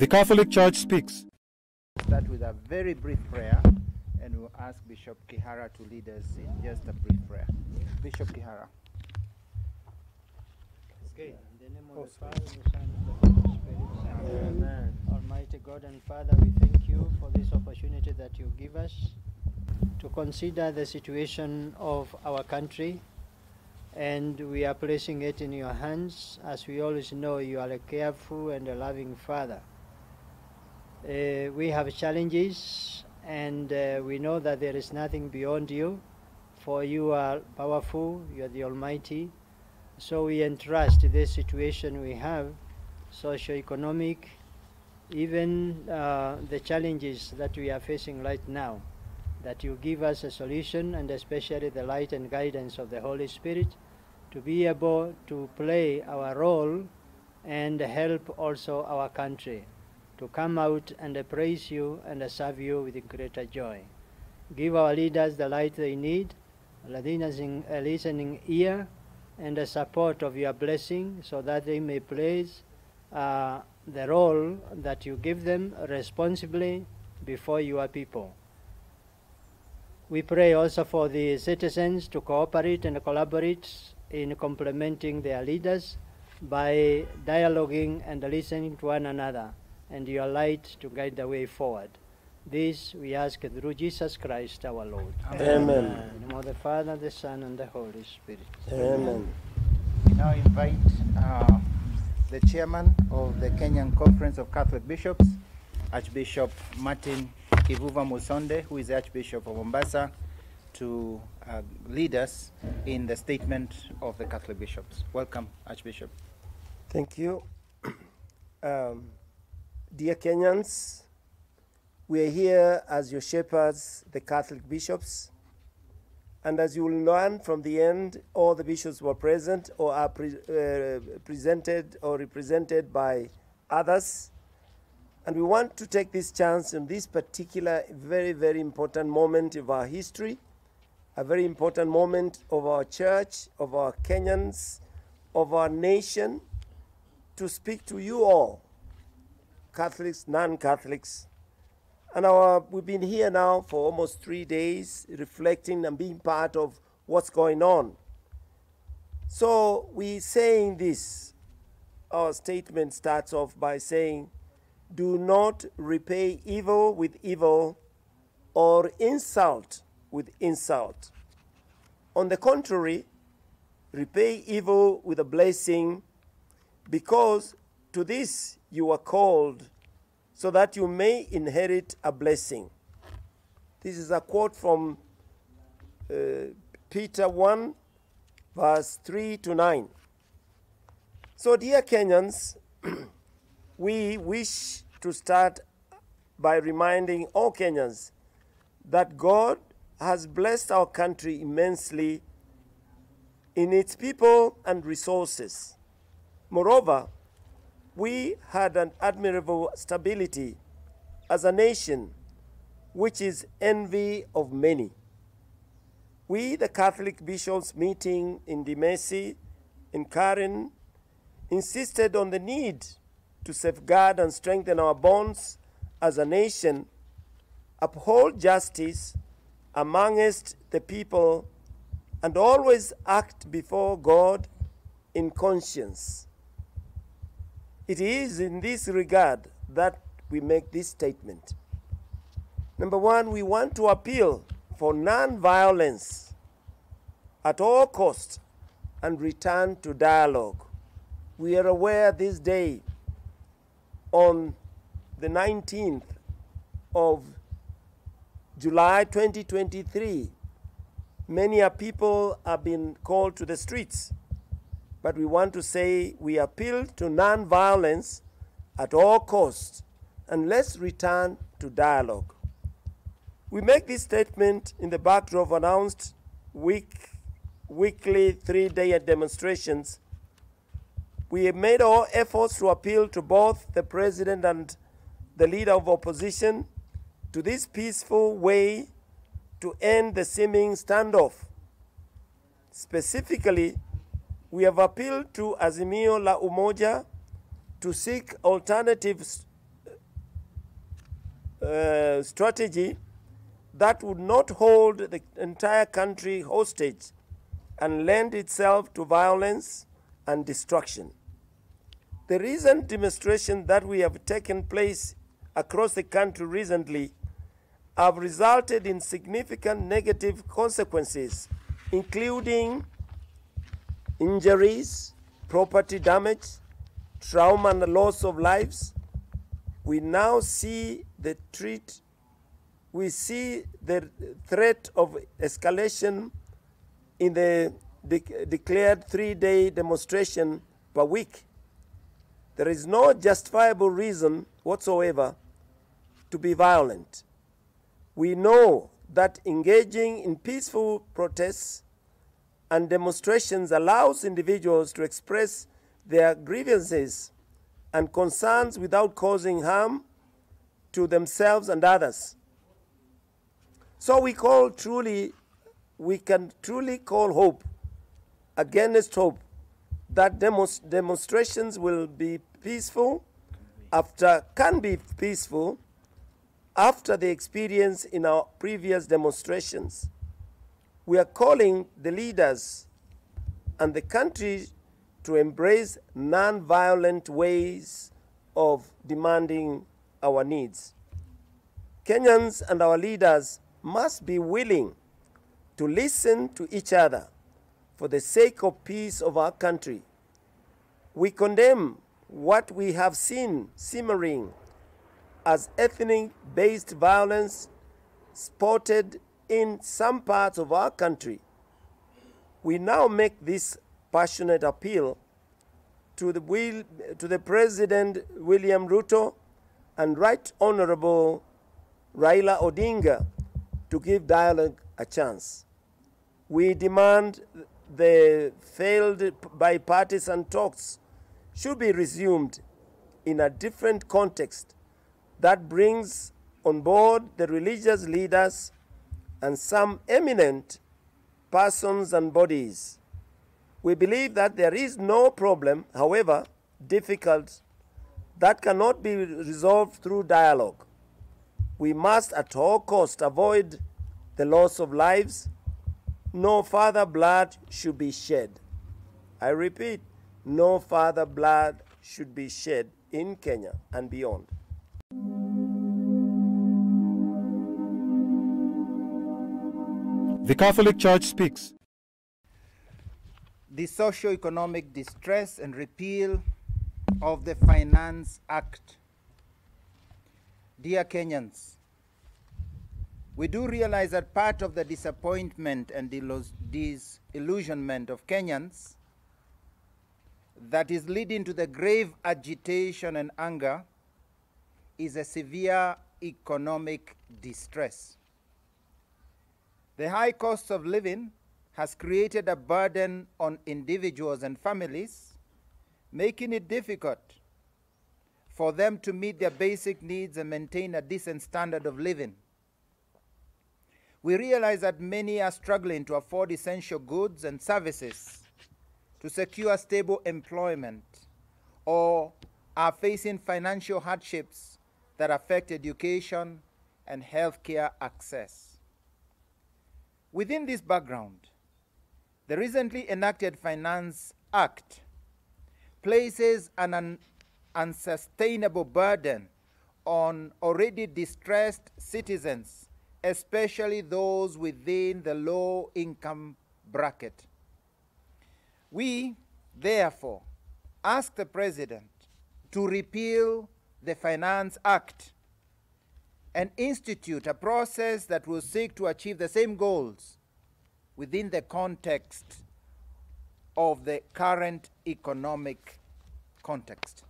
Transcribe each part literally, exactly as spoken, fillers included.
The Catholic Church Speaks. Start with a very brief prayer, and we'll ask Bishop Kihara to lead us in just a brief prayer. Bishop Kihara. Okay. In the name of the Father, the Son, and the Holy Spirit. Amen. Amen. Almighty God and Father, we thank you for this opportunity that you give us to consider the situation of our country, and we are placing it in your hands. As we always know, you are a careful and a loving Father. Uh, we have challenges, and uh, we know that there is nothing beyond you, for you are powerful, you are the Almighty. So we entrust this situation we have, socio-economic, even uh, the challenges that we are facing right now, that you give us a solution, and especially the light and guidance of the Holy Spirit, to be able to play our role and help also our country to come out and praise you and serve you with greater joy. Give our leaders the light they need, Latinas a listening ear, and the support of your blessing, so that they may play uh, the role that you give them responsibly before your people. We pray also for the citizens to cooperate and collaborate in complementing their leaders by dialoguing and listening to one another, and your light to guide the way forward. This we ask through Jesus Christ our Lord. Amen. Amen. In the name of the Father, the Son, and the Holy Spirit. Amen. We now invite uh, the chairman of the Kenyan Conference of Catholic Bishops, Archbishop Martin Kivuva Musonde, who is the Archbishop of Mombasa, to uh, lead us in the statement of the Catholic bishops. Welcome, Archbishop. Thank you. Um, dear Kenyans, we are here as your shepherds, the Catholic bishops, and as you will learn from the end, all the bishops were present or are pre uh, presented or represented by others. And we want to take this chance in this particular very, very important moment of our history, a very important moment of our church, of our Kenyans, of our nation, to speak to you all, Catholics, non-Catholics. And our, we've been here now for almost three days, reflecting and being part of what's going on. So we're saying this. Our statement starts off by saying, do not repay evil with evil or insult with insult. On the contrary, repay evil with a blessing, because to this you are called, so that you may inherit a blessing. This is a quote from uh, Peter one, verse three to nine. So, dear Kenyans, we wish to start by reminding all Kenyans that God has blessed our country immensely in its people and resources. Moreover, we had an admirable stability as a nation, which is envy of many. We, the Catholic bishops meeting in Dimesi, in Karen, insisted on the need to safeguard and strengthen our bonds as a nation, uphold justice amongst the people, and always act before God in conscience. It is in this regard that we make this statement. Number one, we want to appeal for non-violence at all costs and return to dialogue. We are aware this day, on the nineteenth of July twenty twenty-three, many people have been called to the streets. But we want to say we appeal to non-violence at all costs, and let's return to dialogue. We make this statement in the backdrop of announced week, weekly three-day demonstrations. We have made all efforts to appeal to both the president and the leader of opposition to this peaceful way to end the seeming standoff. Specifically, we have appealed to Azimio La Umoja to seek alternative uh, strategy that would not hold the entire country hostage and lend itself to violence and destruction. The recent demonstrations that we have taken place across the country recently have resulted in significant negative consequences, including injuries, property damage, trauma and the loss of lives. We now see the threat, we see the threat of escalation in the de declared three-day demonstration per week. There is no justifiable reason whatsoever to be violent. We know that engaging in peaceful protests and demonstrations allows individuals to express their grievances and concerns without causing harm to themselves and others. So we call truly, we can truly call hope against hope that demos, demonstrations will be peaceful after, can be peaceful after the experience in our previous demonstrations. We are calling the leaders and the country to embrace non-violent ways of demanding our needs. Kenyans and our leaders must be willing to listen to each other for the sake of peace of our country. We condemn what we have seen simmering as ethnic-based violence spotted in some parts of our country. We now make this passionate appeal to the, will, to the President William Ruto and Right Honorable Raila Odinga to give dialogue a chance. We demand the failed bipartisan talks should be resumed in a different context that brings on board the religious leaders and some eminent persons and bodies. We believe that there is no problem, however difficult, that cannot be resolved through dialogue. We must at all costs avoid the loss of lives. No further blood should be shed. I repeat, no further blood should be shed in Kenya and beyond. The Catholic Church speaks. The socio-economic distress and repeal of the Finance Act. Dear Kenyans, we do realize that part of the disappointment and disillusionment of Kenyans that is leading to the grave agitation and anger is a severe economic distress. The high cost of living has created a burden on individuals and families, making it difficult for them to meet their basic needs and maintain a decent standard of living. We realize that many are struggling to afford essential goods and services, to secure stable employment, or are facing financial hardships that affect education and healthcare access. Within this background, the recently enacted Finance Act places an un unsustainable burden on already distressed citizens, especially those within the low-income bracket. We, therefore, ask the President to repeal the Finance Act and institute a process that will seek to achieve the same goals within the context of the current economic context.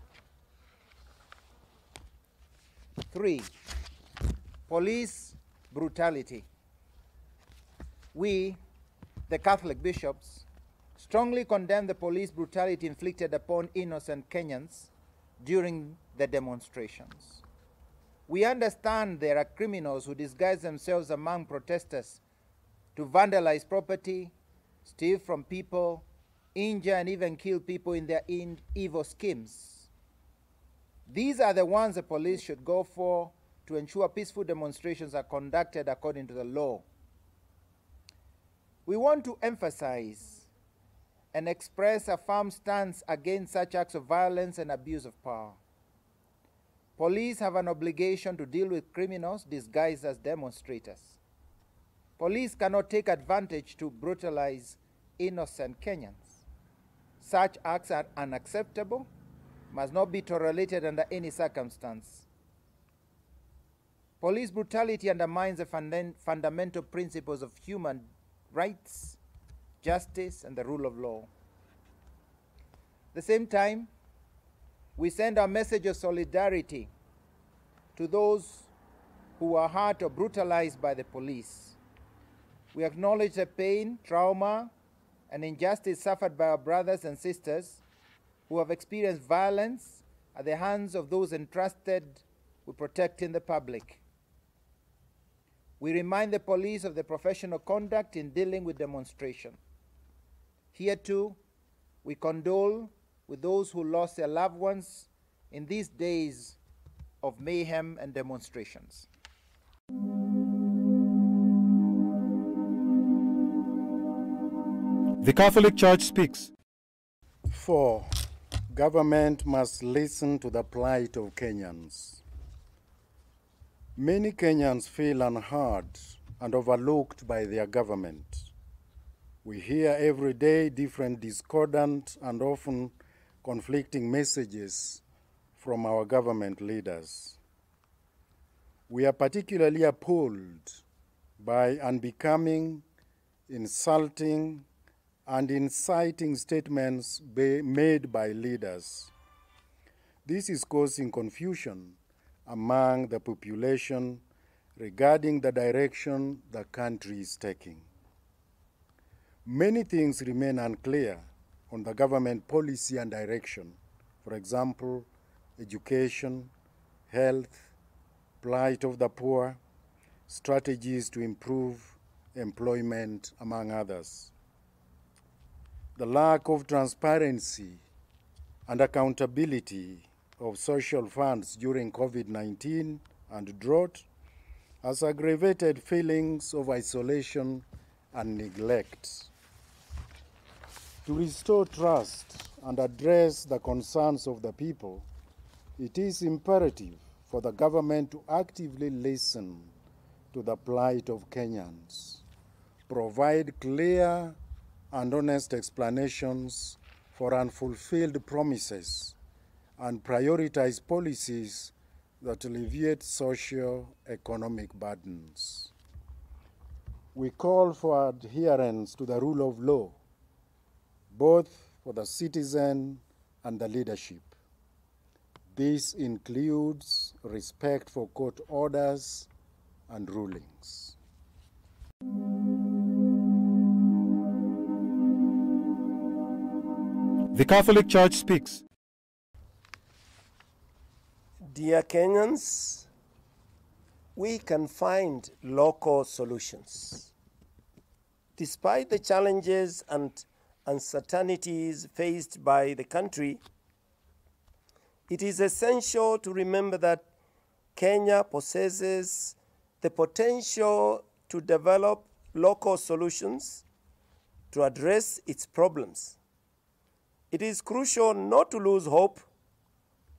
Three, police brutality. We, the Catholic bishops, strongly condemn the police brutality inflicted upon innocent Kenyans during the demonstrations. We understand there are criminals who disguise themselves among protesters to vandalize property, steal from people, injure and even kill people in their evil schemes. These are the ones the police should go for to ensure peaceful demonstrations are conducted according to the law. We want to emphasize and express a firm stance against such acts of violence and abuse of power. Police have an obligation to deal with criminals disguised as demonstrators. Police cannot take advantage to brutalize innocent Kenyans. Such acts are unacceptable, must not be tolerated under any circumstance. Police brutality undermines the funda- fundamental principles of human rights, justice, and the rule of law. At the same time, we send our message of solidarity to those who are hurt or brutalized by the police. We acknowledge the pain, trauma, and injustice suffered by our brothers and sisters who have experienced violence at the hands of those entrusted with protecting the public. We remind the police of their professional conduct in dealing with demonstration. Here too, we condole with those who lost their loved ones in these days of mayhem and demonstrations. The Catholic Church speaks. Four, government must listen to the plight of Kenyans. Many Kenyans feel unheard and overlooked by their government. We hear every day different discordant and often conflicting messages from our government leaders. We are particularly appalled by unbecoming, insulting, and inciting statements be made by leaders. This is causing confusion among the population regarding the direction the country is taking. Many things remain unclear on the government policy and direction. For example, education, health, plight of the poor, strategies to improve employment, among others. The lack of transparency and accountability of social funds during COVID nineteen and drought has aggravated feelings of isolation and neglect. To restore trust and address the concerns of the people, it is imperative for the government to actively listen to the plight of Kenyans, provide clear and honest explanations for unfulfilled promises, and prioritize policies that alleviate socio-economic burdens. We call for adherence to the rule of law, both for the citizen and the leadership. This includes respect for court orders and rulings. The Catholic Church speaks. Dear Kenyans, we can find local solutions. Despite the challenges and uncertainties faced by the country, it is essential to remember that Kenya possesses the potential to develop local solutions to address its problems. It is crucial not to lose hope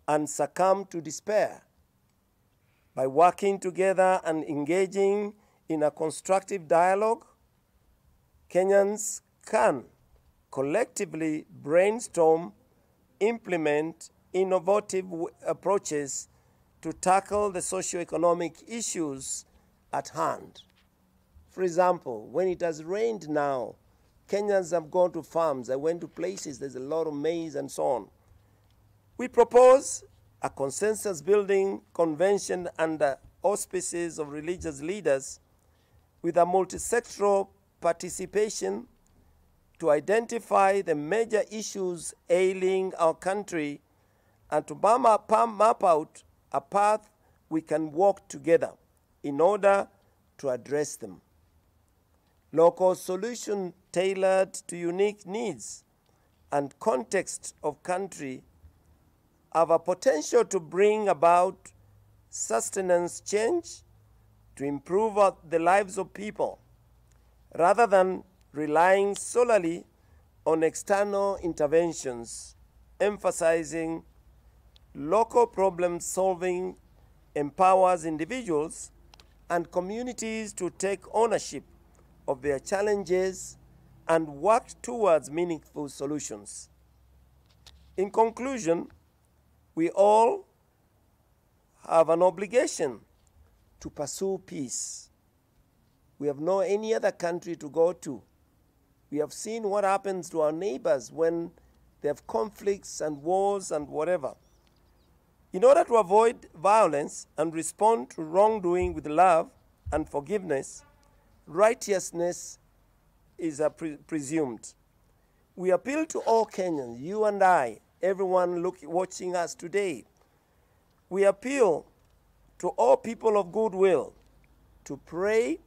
and succumb to despair. By working together and engaging in a constructive dialogue, Kenyans can collectively brainstorm, implement innovative approaches to tackle the socioeconomic issues at hand. For example, when it has rained now, Kenyans have gone to farms, I went to places, there's a lot of maize and so on. We propose a consensus building convention under auspices of religious leaders with a multisectoral participation to identify the major issues ailing our country and to map out a path we can walk together in order to address them. Local solution tailored to unique needs and context of country have a potential to bring about sustenance change to improve the lives of people rather than relying solely on external interventions, emphasizing local problem solving empowers individuals and communities to take ownership of their challenges and work towards meaningful solutions. In conclusion, we all have an obligation to pursue peace. We have no any other country to go to. We have seen what happens to our neighbors when they have conflicts and wars and whatever. In order to avoid violence and respond to wrongdoing with love and forgiveness, righteousness is pre presumed. We appeal to all Kenyans, you and I, everyone look, watching us today. We appeal to all people of goodwill to pray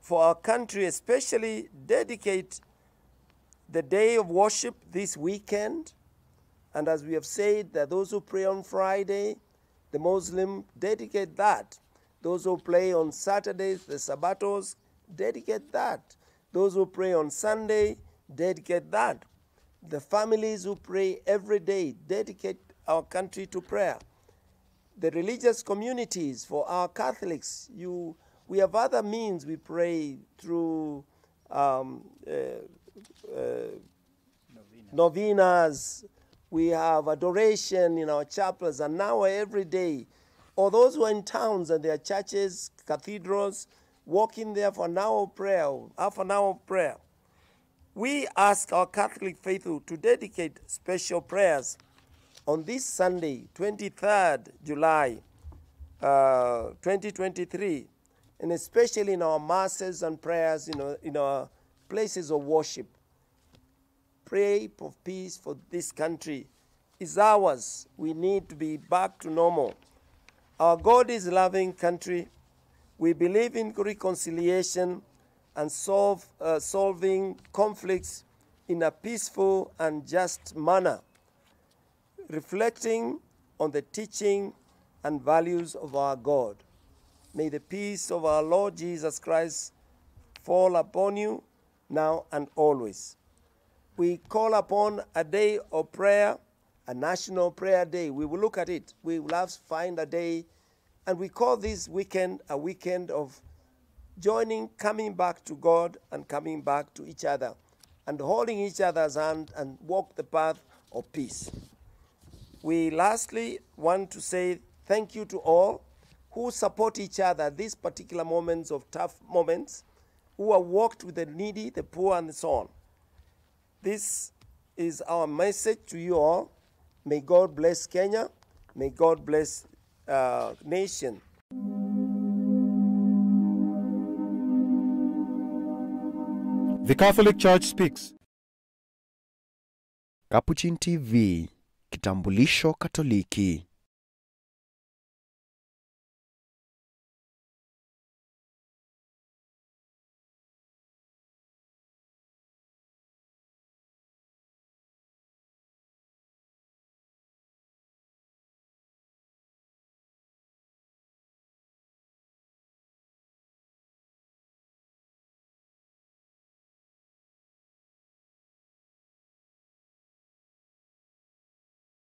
for our country, especially dedicate the day of worship this weekend. And as we have said, that those who pray on Friday, the Muslim, dedicate that. Those who pray on Saturdays, the Sabbatos, dedicate that. Those who pray on Sunday, dedicate that. The families who pray every day, dedicate our country to prayer. The religious communities, for our Catholics, you, we have other means. We pray through um, uh, uh, Novena. novenas. We have adoration in our chapels, an hour every day. Or those who are in towns and their churches, cathedrals, walk in there for an hour of prayer, half an hour of prayer. We ask our Catholic faithful to dedicate special prayers on this Sunday, the twenty-third of July, uh, twenty twenty-three, and especially in our masses and prayers, you know, in our places of worship. Pray for peace for this country. It's ours. We need to be back to normal. Our God is loving country. We believe in reconciliation and solve, uh, solving conflicts in a peaceful and just manner, reflecting on the teaching and values of our God. May the peace of our Lord Jesus Christ fall upon you now and always. We call upon a day of prayer, a national prayer day. We will look at it. We will have to find a day. And we call this weekend a weekend of joining, coming back to God and coming back to each other and holding each other's hand and walk the path of peace. We lastly want to say thank you to all who support each other at these particular moments of tough moments, who have walked with the needy, the poor, and so on. This is our message to you all. May God bless Kenya. May God bless our nation. The Catholic Church Speaks. Capuchin T V, Kitambulisho Katoliki.